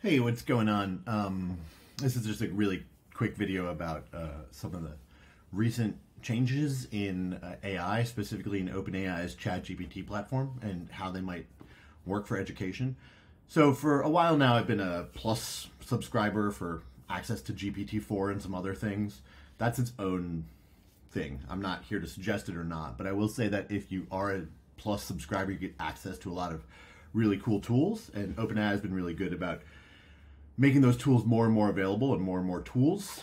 Hey, what's going on? This is just a really quick video about some of the recent changes in AI, specifically in OpenAI's ChatGPT platform and how they might work for education. So for a while now, I've been a Plus subscriber for access to GPT-4 and some other things. That's its own thing. I'm not here to suggest it or not, but I will say that if you are a Plus subscriber, you get access to a lot of really cool tools, and OpenAI has been really good about making those tools more and more available and more tools,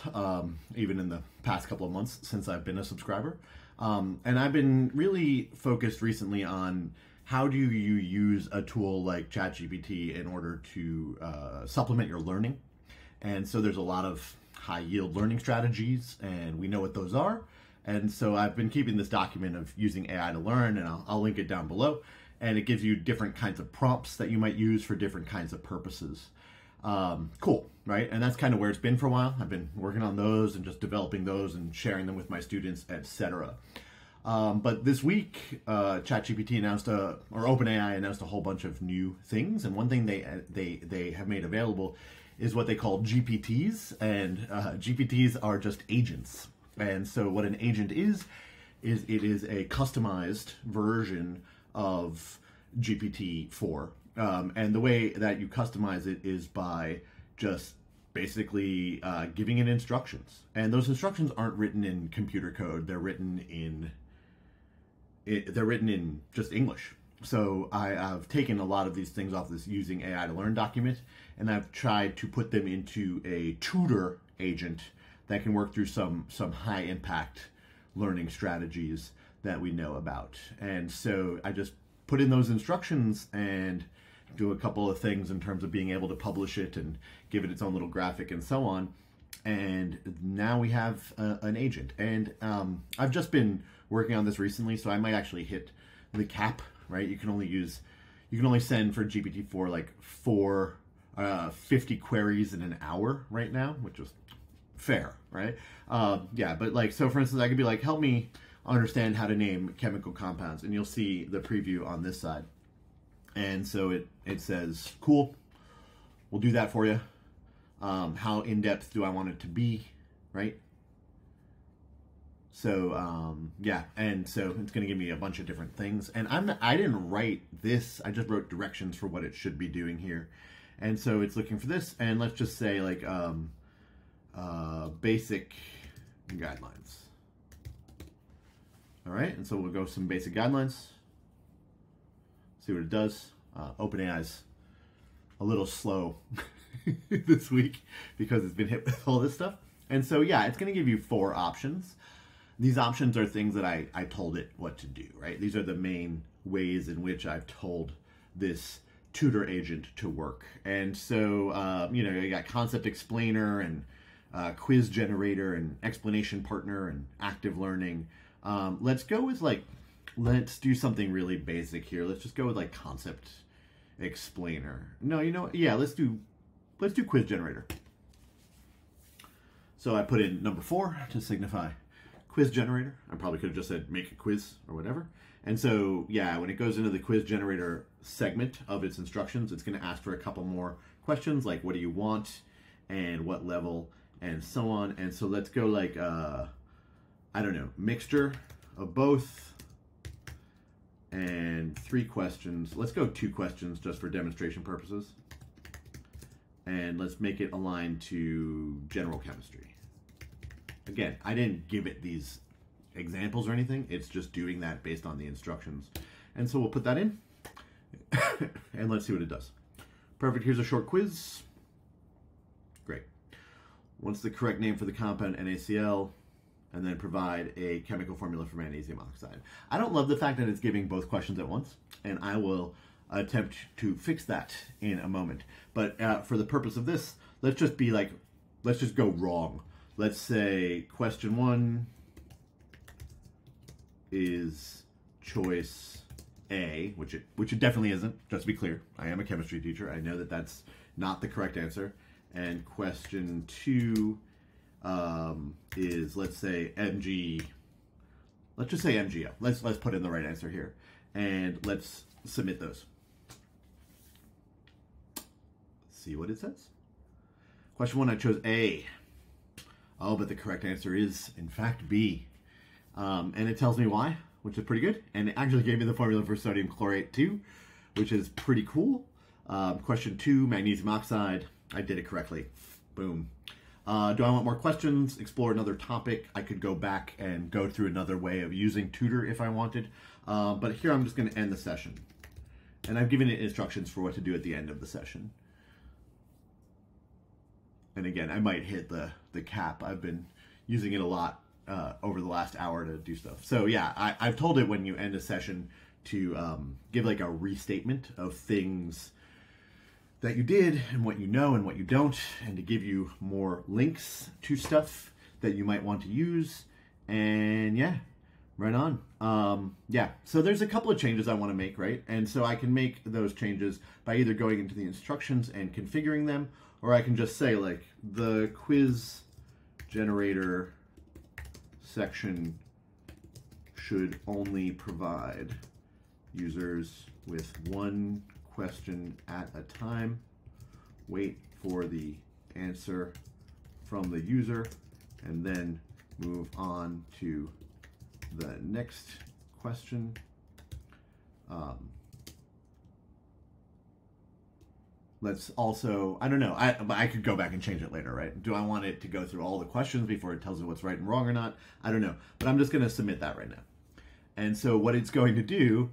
even in the past couple of months since I've been a subscriber. And I've been really focused recently on how do you use a tool like ChatGPT in order to supplement your learning. And so there's a lot of high-yield learning strategies, and we know what those are. And so I've been keeping this document of using AI to learn, and I'll link it down below. And it gives you different kinds of prompts that you might use for different kinds of purposes. Cool, right? And that's kind of where it's been for a while. I've been working on those and just developing those and sharing them with my students, etc. But this week, ChatGPT announced, or OpenAI announced a whole bunch of new things. And one thing they have made available is what they call GPTs. And GPTs are just agents. And so what an agent is it is a customized version of GPT-4. And the way that you customize it is by just basically giving it instructions. And those instructions aren't written in computer code. They're written in just English. So I've taken a lot of these things off this using AI to learn document, and I've tried to put them into a tutor agent that can work through some high impact learning strategies that we know about. And so I just put in those instructions and do a couple of things in terms of being able to publish it and give it its own little graphic and so on. And now we have an agent. And I've just been working on this recently, so I might actually hit the cap, right? You can only send for GPT-4 like 50 queries in an hour right now, which is fair, right? Yeah, but like, so for instance, I could be like, help me understand how to name chemical compounds, and you'll see the preview on this side. And so it says, cool, we'll do that for you. How in-depth do I want it to be, right? So yeah, and so it's gonna give me a bunch of different things. And I didn't write this, I just wrote directions for what it should be doing here. And so it's looking for this, and let's just say like basic guidelines. All right, and so we'll go some basic guidelines, see what it does. OpenAI's a little slow this week because it's been hit with all this stuff. And so, yeah, it's going to give you 4 options. These options are things that I told it what to do, right? These are the main ways in which I've told this tutor agent to work. And so, you know, you got concept explainer and quiz generator and explanation partner and active learning. Let's go with like, let's do something really basic here. Let's just go with like concept explainer. No, you know what? Yeah, let's do quiz generator. So I put in number 4 to signify quiz generator. I probably could have just said make a quiz or whatever. And so, yeah, when it goes into the quiz generator segment of its instructions, it's going to ask for a couple more questions, like what do you want and what level and so on. And so let's go like, I don't know, mixture of both and 3 questions. Let's go 2 questions just for demonstration purposes. And let's make it align to general chemistry. Again, I didn't give it these examples or anything. It's just doing that based on the instructions. And so we'll put that in and let's see what it does. Perfect, here's a short quiz. Great. What's the correct name for the compound NaCl? And then provide a chemical formula for magnesium oxide. I don't love the fact that it's giving both questions at once, and I will attempt to fix that in a moment. But for the purpose of this, let's just be like, let's just go wrong. Let's say question 1 is choice A, which it definitely isn't, just to be clear. I am a chemistry teacher. I know that that's not the correct answer. And question 2 is, let's say let's just say MgO. Let's put in the right answer here, and let's submit those. Let's see what it says. Question one, I chose A. Oh, but the correct answer is, in fact, B. And it tells me why, which is pretty good. And it actually gave me the formula for sodium chlorate too, which is pretty cool. Question two, magnesium oxide. I did it correctly. Boom. Do I want more questions? Explore another topic? I could go back and go through another way of using Tutor if I wanted. But here I'm just going to end the session. And I've given it instructions for what to do at the end of the session. And again, I might hit the cap. I've been using it a lot over the last hour to do stuff. So yeah, I've told it when you end a session to give like a restatement of things that you did and what you know and what you don't, and to give you more links to stuff that you might want to use. And yeah, right on. Yeah, so there's a couple of changes I want to make, right? And so I can make those changes by either going into the instructions and configuring them, or I can just say like the quiz generator section should only provide users with one question at a time. Wait for the answer from the user and then move on to the next question. Let's also, I don't know, I could go back and change it later, right? Do I want it to go through all the questions before it tells it what's right and wrong or not? I don't know, but I'm just going to submit that right now. And so what it's going to do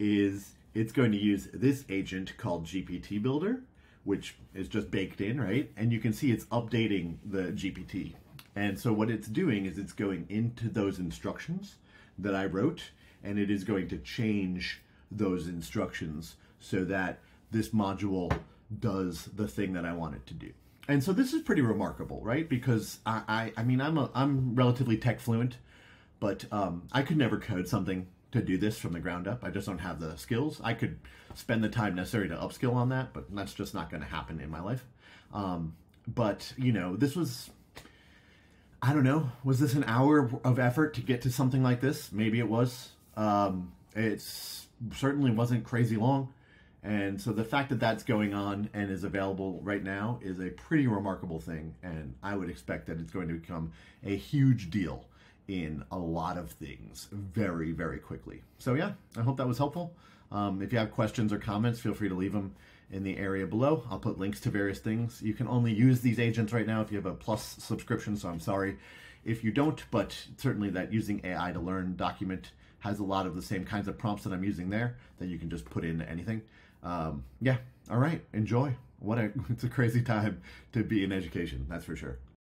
is it's going to use this agent called GPT Builder, which is just baked in, right? And you can see it's updating the GPT. And so what it's doing is it's going into those instructions that I wrote, and it is going to change those instructions so that this module does the thing that I want it to do. And so this is pretty remarkable, right? Because I mean, I'm relatively tech fluent, but I could never code something to do this from the ground up. I just don't have the skills. I could spend the time necessary to upskill on that, but that's just not going to happen in my life. But, you know, this was, I don't know, was this an hour of effort to get to something like this? Maybe it was. It certainly wasn't crazy long. And so the fact that that's going on and is available right now is a pretty remarkable thing. And I would expect that it's going to become a huge deal in a lot of things very, very quickly. So yeah, I hope that was helpful. If you have questions or comments, feel free to leave them in the area below. I'll put links to various things. You can only use these agents right now if you have a Plus subscription, so I'm sorry if you don't, but certainly that Using AI to Learn document has a lot of the same kinds of prompts that I'm using there that you can just put into anything. Yeah, all right, enjoy. It's a crazy time to be in education, that's for sure.